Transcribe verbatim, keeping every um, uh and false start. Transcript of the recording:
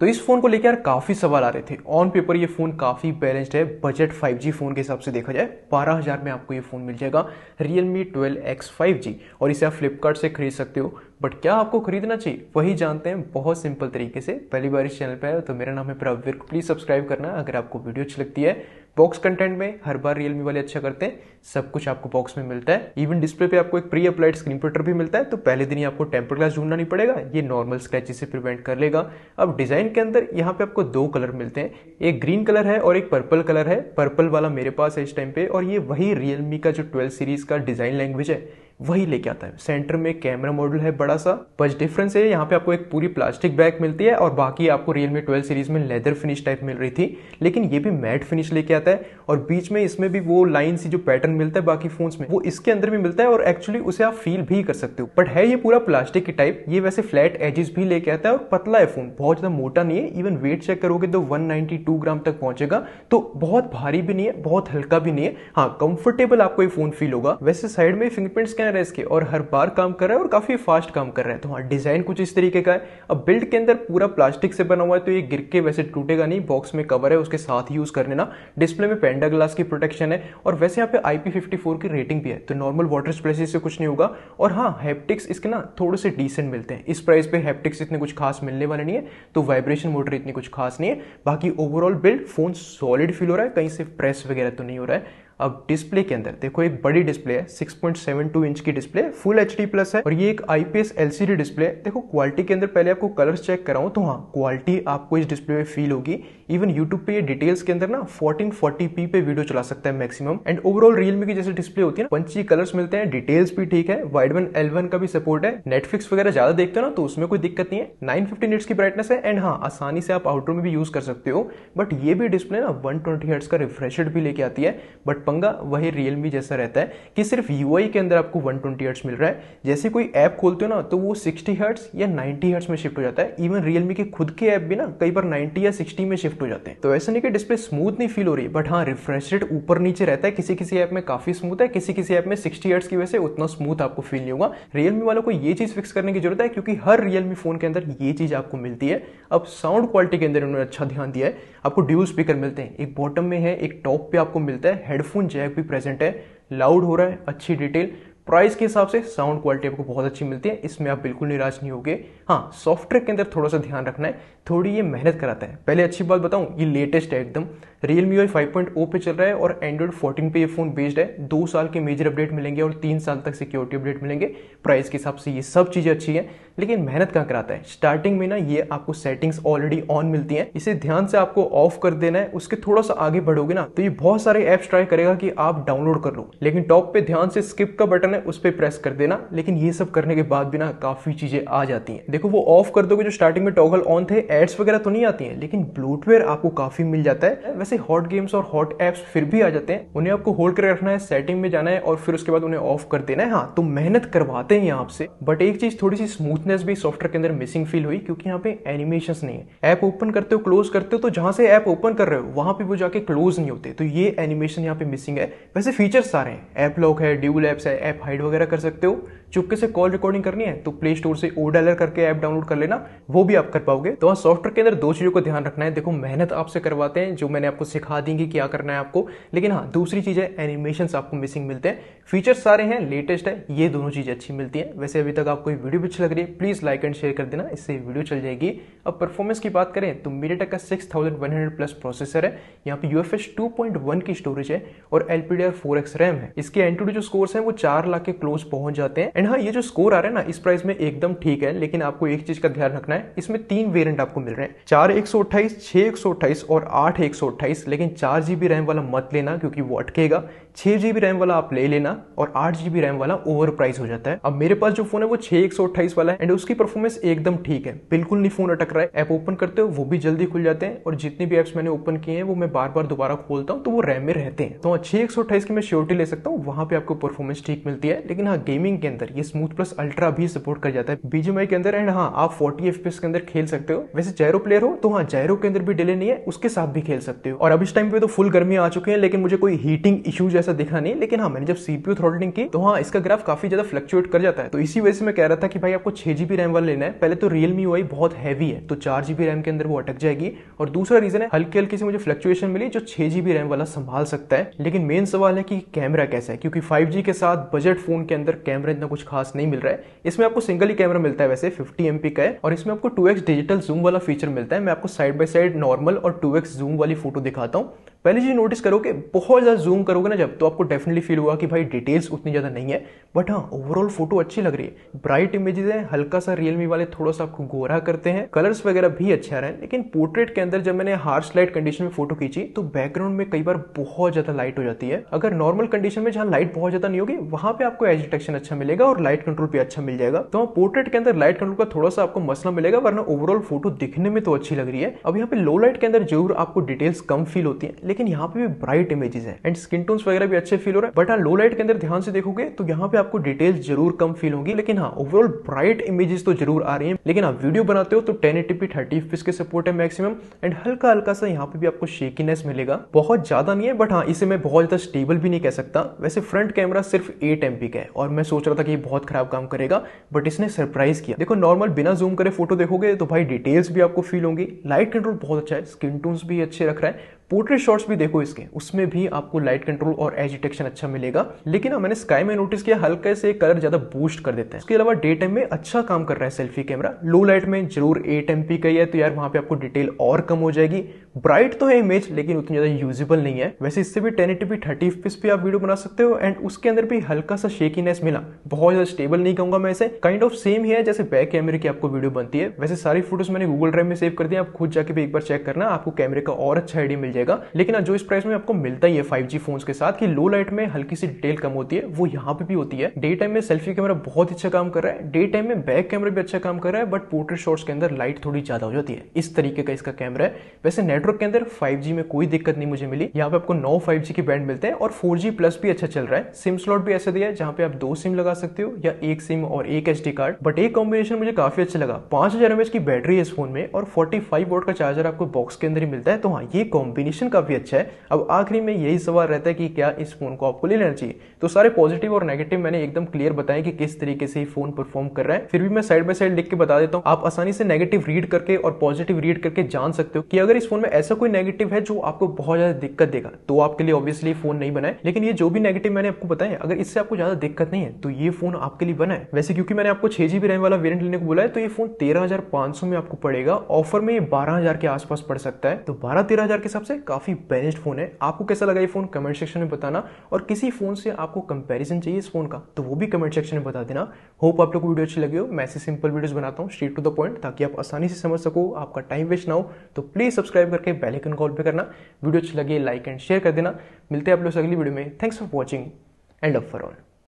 तो इस फोन को लेकर काफी सवाल आ रहे थे। ऑन पेपर ये फोन काफी बैलेंस्ड है, बजट फाइव जी फोन के हिसाब से देखा जाए बारह हज़ार में आपको ये फोन मिल जाएगा Realme twelve X five G, और इसे आप फ्लिपकार्ट से खरीद सकते हो। बट क्या आपको खरीदना चाहिए वही जानते हैं बहुत सिंपल तरीके से। पहली बार इस चैनल पर आए तो मेरा नाम है प्रवीर, प्लीज सब्सक्राइब करना अगर आपको वीडियो अच्छी लगती है। बॉक्स कंटेंट में हर बार Realme वाले अच्छा करते हैं, सब कुछ आपको बॉक्स में मिलता है। इवन डिस्प्ले पे आपको एक प्री अप्लाइड स्क्रीन प्रिंटर भी मिलता है, तो पहले दिन ही आपको टेम्पर ग्लास ढूंढना नहीं पड़ेगा, ये नॉर्मल स्क्रैचेस से प्रिवेंट कर लेगा। अब डिजाइन के अंदर यहाँ पे आपको दो कलर मिलते हैं, एक ग्रीन कलर है और एक पर्पल कलर है। पर्पल वाला मेरे पास है इस टाइम पे, और ये वही Realme का जो ट्वेल्व सीरीज का डिजाइन लैंग्वेज है वही लेके आता है। सेंटर में कैमरा मॉड्यूल है बड़ा सा, बस डिफरेंस है यहाँ पे आपको एक पूरी प्लास्टिक बैग मिलती है, और बाकी आपको Realme ट्वेल्व सीरीज में लेदर फिनिश टाइप मिल रही थी, लेकिन ये भी मैट फिनिश लेके आता है। और बीच में इसमें भी वो लाइन सी जो पैटर्न मिलता है बाकी फोन्स में, वो इसके अंदर भी मिलता है, और एक्चुअली उसे आप फील भी कर सकते हो। बट है ये पूरा प्लास्टिक की टाइप, ये वैसे फ्लैट एजेस भी लेके आता है, और पतला है फोन, बहुत ज्यादा मोटा नहीं है। इवन वेट चेक करोगे तो वन नाइन्टी टू ग्राम तक पहुंचेगा, तो बहुत भारी भी नहीं है बहुत हल्का भी नहीं है। हाँ, कंफर्टेबल आपको ये फोन फील होगा। वैसे साइड में फिंगरप्रिंट्स है इसके, और हर बार काम कर रहा है और काफी फास्ट काम कर रहा है। तो हाँ, डिजाइन कुछ इस तरीके का है। अब बिल्ड के अंदर पूरा प्लास्टिक से बना हुआ है, तो ये गिर के वैसे टूटेगा नहीं, बॉक्स में कवर है उसके साथ यूज कर लेना। डिस्प्ले में पेंडा ग्लास की प्रोटेक्शन है, और वैसे यहाँ पे आई पी फिफ्टी फोर की रेटिंग भी है, तो नॉर्मल वाटर स्प्लैशेस से कुछ नहीं होगा। और हाँ, हैप्टिक्स इसके ना थोड़े से डिसेंट मिलते हैं, इस प्राइस पे हैप्टिक्स इतने कुछ खास मिलने वाले नहीं है, तो वाइब्रेशन मोटर इतनी कुछ खास नहीं है। बाकी overall build phone solid feel हो रहा है, कहीं से प्रेस वगैरह तो नहीं हो रहा है। अब डिस्प्ले के अंदर देखो, एक बड़ी डिस्प्ले है, six point seven two inch की display, full H D plus है, और ये एक I P S L C D display है। देखो क्वालिटी के अंदर पहले आपको कलर्स चेक कराऊं तो हाँ, क्वालिटी आपको इस डिस्प्ले में फील होगी। इवन यूट्यूब पे ये डिटेल्स के अंदर ना फोर्टीन फोर्टी पी पे वीडियो चला सकता है मैक्सिमम। एंड ओवरऑल Realme की जैसे डिस्प्ले होती है ना, पंची कलर्स मिलते हैं, डिटेल्स भी ठीक है, वाइड वन एल वन का भी सपोर्ट है। नेटफ्लिक्स वगैरह ज्यादा देखते हो ना तो उसमें कोई दिक्कत नहीं है। नाइन फिफ्टी निट्स की ब्राइटनेस है, एंड हाँ आसानी से आप आउटडोर में भी यूज कर सकते हो। बट ये भी डिस्प्ले ना वन ट्वेंटी हर्ट्स का रिफ्रेश रेट भी लेके आती है, बट पंगा वही Realme जैसा रहता है कि सिर्फ यू आई के अंदर आपको वन ट्वेंटी हर्ट्ज मिल रहा है। जैसे कोई ऐप खोलते हो ना तो वो सिक्सटी हर्ट्ज या नाइन्टी हर्ट्ज में शिफ्ट हो जाता है। इवन Realme के खुद के ऐप भी ना कई बार नाइन्टी या सिक्सटी में शिफ्ट हो जाते हैं, तो ऐसा नहीं कि डिस्प्ले स्मूथ नहीं फील हो रही है। बट हाँ, रिफ्रेश रेट ऊपर नीचे रहता है, किसी किसी ऐप में काफी स्मूथ है, किसी किसी ऐप में सिक्सटी हर्ट्ज की वजह से उतना स्मूथ आपको फील नहीं होगा। Realme वालों को ये चीज फिक्स करने की जरूरत है, क्योंकि हर Realme फोन के अंदर ये चीज आपको मिलती है। अब साउंड क्वालिटी के अंदर उन्होंने अच्छा ध्यान दिया है, आपको ड्यूल स्पीकर मिलते हैं, एक बॉटम में है एक टॉप पे आपको मिलता है, हेडफोन जैक भी प्रेजेंट है, लाउड हो रहा है, अच्छी डिटेल। प्राइस के हिसाब से साउंड क्वालिटी आपको बहुत अच्छी मिलती है, इसमें आप बिल्कुल निराश नहीं होगे। हाँ, सॉफ्टवेयर के अंदर थोड़ा सा ध्यान रखना है, थोड़ी ये मेहनत कराता है। पहले अच्छी बात बताऊं, ये लेटेस्ट है एकदम, Realme U I five point zero पे चल रहा है, और एंड्रॉइड फोर्टीन पे ये फोन बेस्ड है। दो साल के मेजर अपडेट मिलेंगे और तीन साल तक सिक्योरिटी अपडेट मिलेंगे। प्राइस के हिसाब से ये सब चीजें अच्छी है, लेकिन मेहनत कहाँ कराता है। स्टार्टिंग में ना ये आपको सेटिंग्स ऑलरेडी ऑन मिलती है, इसे ध्यान से आपको ऑफ कर देना है। उसके थोड़ा सा आगे बढ़ोगे ना तो ये बहुत सारे एप्स ट्राई करेगा कि आप डाउनलोड कर लो, लेकिन टॉप पे ध्यान से स्किप का बटन है उस पर प्रेस कर देना। लेकिन ये सब करने के बाद भी ना काफी चीजें आ जाती हैं। देखो वो ऑफ कर दोगे जो स्टार्टिंग में टॉगल ऑन थे, एड्स वगैरह तो नहीं आती हैं, लेकिन ब्लूटवेयर आपको काफी मिल जाता है। वैसे हॉट गेम्स और हॉट एप्स फिर भी आ जाते हैं, उन्हें आपको होल्ड करके रखना है, सेटिंग में जाना है और फिर उसके बाद उन्हें ऑफ कर देना है। हाँ, तो मेहनत करवाते हैं आपसे। बट एक चीज थोड़ी सी स्मूथनेस भी सॉफ्टवेयर के अंदर मिसिंग फील हुई, क्योंकि यहाँ पे एनिमेशंस नहीं है। ऐप ओपन करते हो क्लोज करते हो, तो जहां से ऐप ओपन कर रहे हो वहां पे वो जाके क्लोज नहीं होते, तो ये एनिमेशन यहाँ पे मिसिंग है। वैसे फीचर्स सारे हैं, ऐप लॉक है, ड्यूल एप्स है, ऐप हाइड वगैरह कर सकते हो। चुपके से कॉल रिकॉर्डिंग करनी है तो प्ले स्टोर से ओडालर करके ऐप डाउनलोड कर लेना, वो भी आप कर पाओगे। तो हाँ, सॉफ्टवेयर के अंदर दो चीजों को ध्यान रखना है। देखो मेहनत आपसे करवाते हैं, जो मैंने आपको सिखा देंगे क्या करना है आपको, लेकिन हाँ दूसरी चीज है एनिमेशंस आपको मिसिंग मिलते हैं। फीचर्स सारे हैं, लेटेस्ट है, ये दोनों चीजें अच्छी मिलती हैं। वैसे अभी तक आपको ये वीडियो अच्छी लग रही है प्लीज लाइक एंड शेयर कर देना, इससे वीडियो चल जाएगी। अब परफॉर्मेंस की बात करें तो MediaTek का six thousand one hundred plus processor है, यहाँ पे U F S two point one की स्टोरेज है, और L P D R four X RAM है। इसके एंड टू डे जो स्कोर्स हैं वो चार लाख के क्लोज पहुंच जाते हैं। एंड हाँ, ये जो स्कोर आ रहा है ना इस प्राइस में एकदम ठीक है, लेकिन आपको एक चीज का ध्यान रखना है, इसमें तीन वेरिएंट आपको मिल रहे हैं, चार एक सौ अट्ठाईस छह एक सौ अट्ठाईस और आठ एक सौ अट्ठाईस। लेकिन चार जीबी रैम वाला मत लेना क्योंकि वो अटकेगा, छह जीबी रैम वाला आप ले लेना, और आठ जीबी रैम वाला ओवर प्राइस हो जाता है। अब मेरे पास जो फोन है वो छह एक सौ अट्ठाईस वाला है, एंड उसकी परफॉर्मेंस एकदम ठीक है, बिल्कुल नहीं फोन अटक रहा है। ऐप ओपन करते हो वो भी जल्दी खुल जाते हैं, और जितने भी एप्स मैंने ओपन किए हैं वो मैं बार बार दोबारा खोलता हूँ तो वो रैम में रहते हैं। तो छह एक सौ अट्ठाईस की मैं श्योरिटी ले सकता हूँ, वहां पे आपको परफॉर्मेंस ठीक मिलती है। लेकिन हाँ, गेमिंग के अंदर अंदर ये स्मूथ प्लस अल्ट्रा भी सपोर्ट कर जाता है बीजीएमआई के अंदर। एंड हाँ, आप फोर्टी एफ पी एस के अंदर खेल सकते हो। वैसे जायरो प्लेयर हो तो हाँ, जायरो के अंदर भी डिले नहीं है, उसके साथ भी खेल सकते हो। और अब इस टाइम पे तो फुल गर्मी आ चुके हैं, लेकिन मुझे कोई हीटिंग इशू जैसा दिखा नहीं। लेकिन हाँ, मैंने जब सीपीयू थ्रॉटलिंग की तो हाँ, इसका ग्राफ काफी ज्यादा फ्लक्चुएट कर जाता है। तो इसी वजह से मैं कह रहा था कि भाई आपको छह जीबी रैम वाला लेना है। पहले तो रियलमी यूआई बहुत हैवी है, तो चार जीबी रैम के अंदर वो अटक जाएगी। और दूसरा रीजन है हल्की हल्की से मुझे फ्लक्चुएशन मिली जो छह जीबी रैम वाला संभाल सकता है। लेकिन मेन सवाल है कि कैमरा कैसा है, क्योंकि फाइव जी के साथ बजट फोन के अंदर कैमरा इतना कुछ खास नहीं मिल रहा है। इसमें आपको सिंगल ही कैमरा मिलता है, वैसे फिफ्टी एम पी का है, और इसमें आपको टू एक्स डिजिटल जूम वाला फीचर मिलता है। मैं आपको साइड बाय साइड नॉर्मल और टू एक्स जूम वाली फोटो दिखाता हूँ। पहले चीज नोटिस करो कि बहुत ज्यादा जूम करोगे ना जब, तो आपको डेफिनेटली फील होगा कि भाई डिटेल्स उतनी ज्यादा नहीं है, बट हाँ ओवरऑल फोटो अच्छी लग रही है। ब्राइट इमेजेस हैं, हल्का सा रियलमी वाले थोड़ा सा आपको गोरा करते हैं, कलर्स वगैरह भी अच्छे आ रहे हैं। लेकिन पोर्ट्रेट के अंदर जब मैंने हार्श लाइट कंडीशन में फोटो खींची तो बैकग्राउंड में कई बार बहुत ज्यादा लाइट हो जाती है। अगर नॉर्मल कंडीशन में जहां लाइट बहुत ज्यादा नहीं होगी वहां पे आपको एज डिटेक्शन अच्छा मिलेगा और लाइट कंट्रोल भी अच्छा मिल जाएगा। तो पोर्ट्रेट के अंदर लाइट कंट्रोल का थोड़ा सा आपको मसला मिलेगा, वरना ओवरऑल फोटो दिखने में तो अच्छी लग रही है। अब यहाँ पे लो लाइट के अंदर जरूर आपको डिटेल्स कम फील होती है, लेकिन यहाँ पे भी ब्राइट इमेजेस हैं एंड स्किन टोन्स वगैरह भी अच्छे फील हो रहा है। बट हाँ, लो लाइट के अंदर ध्यान से देखोगे तो यहाँ पे आपको डिटेल्स जरूर कम फील होगी। लेकिन हाँ, ओवरऑल ब्राइट इमेजेस तो जरूर आ रही हैं। लेकिन हाँ, वीडियो बनाते हो तो ten eighty P thirty F P S के सपोर्ट है मैक्सिमम, एंड हल्का हल्का सा यहाँ पे भी आपको शेकीनेस मिलेगा, बहुत ज्यादा नहीं है। बट हाँ, इसे मैं बहुत ज्यादा स्टेबल भी नहीं कह सकता। वैसे फ्रंट कैमरा सिर्फ एट एम पी का है और मैं सोच रहा था कि बहुत खराब काम करेगा, बट इसने सरप्राइज किया। देखो, नॉर्मल बिना जूम करे फोटो देखोगे तो भाई डिटेल्स भी आपको फील होंगी, लाइट कंट्रोल बहुत अच्छा है, स्किन टोन्स भी अच्छे रख रहा है। पोर्ट्रेट शॉट्स भी देखो इसके, उसमें भी आपको लाइट कंट्रोल और एज डिटेक्शन अच्छा मिलेगा। लेकिन मैंने स्काई में नोटिस किया हल्के से कलर ज्यादा बूस्ट कर देता है। इसके अलावा डे टाइम में अच्छा काम कर रहा है सेल्फी कैमरा। लो लाइट में जरूर एट एम पी का ही है, तो यार वहां पे आपको डिटेल और कम हो जाएगी। ब्राइट तो है इमेज, लेकिन उतनी ज्यादा यूजेबल नहीं है। वैसे इससे भी ten eighty P thirty F P S पे आप वीडियो बना सकते हो, एंड उसके अंदर भी हल्का सा शेकीनेस मिला, बहुत ज्यादा स्टेबल नहीं कहूंगा मैं इसे, काइंड ऑफ सेम ही है जैसे बैक कैमरे की आपको वीडियो बनती है। वैसे सारी फोटोज मैंने गूगल ड्राइव में सेव कर दी, आप खुद जाके भी एक बार चेक करना, आपको कैमरे का और अच्छा आइडिया मिल जाएगा। लेकिन जो इस प्राइस में आपको मिलता ही है फाइव जी फोन्स के साथ कि लो लाइट में हल्की सी डिटेल कम होती है, वो यहाँ पे भी होती है। डे टाइम में सेल्फी कैमरा बहुत अच्छा काम कर रहा है, डे टाइम में बैक कैमरा भी अच्छा काम कर रहा है, बट पोर्ट्रेट शॉट्स के अंदर लाइट थोड़ी ज्यादा हो जाती है। इस तरीके का इसका कैमरा है। वैसे नेटवर्क के अंदर फाइव जी में कोई दिक्कत नहीं मुझे मिली, यहाँ पे आपको नौ फाइव जी के बैंड मिलते हैं और फोर जी प्लस भी अच्छा चल रहा है। सिम स्लॉट भी ऐसा दिया है जहाँ पे आप दो सिम लगा सकते हो या एक सिम और एक एसडी कार्ड, बट एक कॉम्बिनेशन मुझे काफी अच्छा लगा। पांच हजार एमएच की बैटरी है इस फोन में और फोर्टी फाइव वॉट का चार्जर आपको बॉक्स के अंदर ही मिलता है। तो हाँ, ये कॉम्बिनेशन काफी अच्छा है। अब आखिरी में यही सवाल रहता है कि क्या इस फोन को आपको ले लेना चाहिए। तो सारे पॉजिटिव और नेगेटिव मैंने एकदम क्लियर बताया कि किस तरीके से फोन परफॉर्म कर रहा है। फिर भी मैं साइड बाय साइड लिख के बता देता हूँ, आप आसानी से नेगेटिव रीड करके और पॉजिटिव रीड करके जान सकते हो कि अगर इस फोन में ऐसा कोई नेगेटिव है जो आपको बहुत ज्यादा दिक्कत देगा तो आपके लिए ऑब्वियसली फोन नहीं बनाए। लेकिन ये जो भी नेगेटिव मैंने आपको बताया, अगर इससे आपको ज्यादा दिक्कत नहीं है तो ये फोन आपके लिए बना है। वैसे क्योंकि मैंने आपको छह जीबी रैम वाला वेरिएंट लेने को बोला है तो ये फोन तेरह हजार पांच सौ में आपको पड़ेगा। ऑफर में ये बारह हजार के आसपास पड़ सकता है, तो बारह तेरह हजार के हिसाब से काफी बैलेंस्ड फोन है। आपको कैसा लगा ये फोन कमेंट सेक्शन में बताना, और किसी फोन से आपको कंपैरिजन चाहिए इस फोन का तो वो भी कमेंट सेक्शन में बता देना। होप आप लोग को वीडियो अच्छी लगी हो। मैं ऐसे सिंपल वीडियोस बनाता हूँ, स्ट्रेट टू द पॉइंट, ताकि आप आसानी से समझ सको, आपका टाइम वेस्ट ना हो। तो प्लीज सब्सक्राइब करके बेल आइकन कॉल पे करना। वीडियो अच्छी लगी लाइक एंड शेयर कर देना। मिलते हैं आप लोग अगली वीडियो में। Thanks for watching and love for all.